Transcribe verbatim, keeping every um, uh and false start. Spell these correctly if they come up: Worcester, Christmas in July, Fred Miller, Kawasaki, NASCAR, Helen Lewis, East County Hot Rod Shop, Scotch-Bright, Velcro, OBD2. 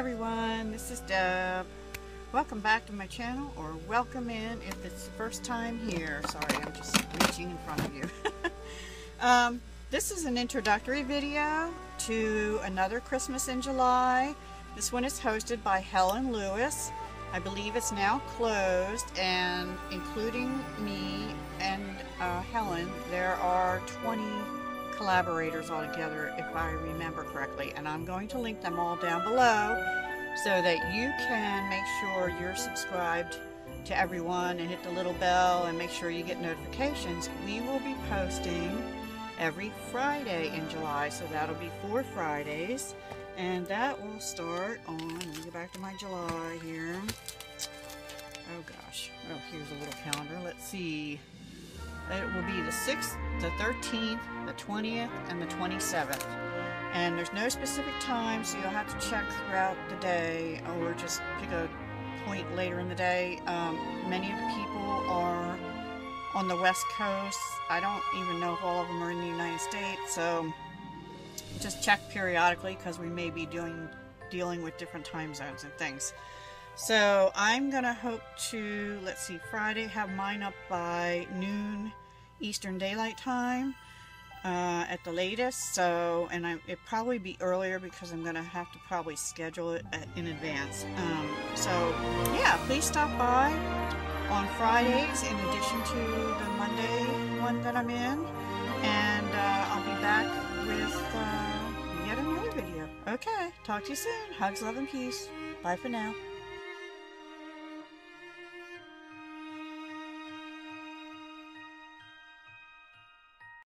everyone, this is Deb. Welcome back to my channel, or welcome in if it's the first time here. Sorry, I'm just reaching in front of you. um, this is an introductory video to another Christmas in July. This one is hosted by Helen Lewis. I believe it's now closed, and including me and uh, Helen, there are twenty collaborators altogether, if I remember correctly, and I'm going to link them all down below, so that you can make sure you're subscribed to everyone and hit the little bell and make sure you get notifications. We will be posting every Friday in July, so that'll be four Fridays, and that will start on, let me go back to my July here. Oh gosh, oh here's a little calendar, let's see. It will be the sixth, the thirteenth, the twentieth, and the twenty-seventh. And there's no specific time, so you'll have to check throughout the day or just pick a point later in the day. Um, many of the people are on the West Coast. I don't even know if all of them are in the United States, so just check periodically because we may be doing, dealing with different time zones and things. So I'm going to hope to, let's see, Friday, have mine up by noon Eastern Daylight Time. Uh, at the latest, so, and I, it'd probably be earlier because I'm gonna have to probably schedule it in advance. Um, so yeah, please stop by on Fridays in addition to the Monday one that I'm in, and uh, I'll be back with uh, yet another video. Okay, talk to you soon. Hugs, love, and peace. Bye for now.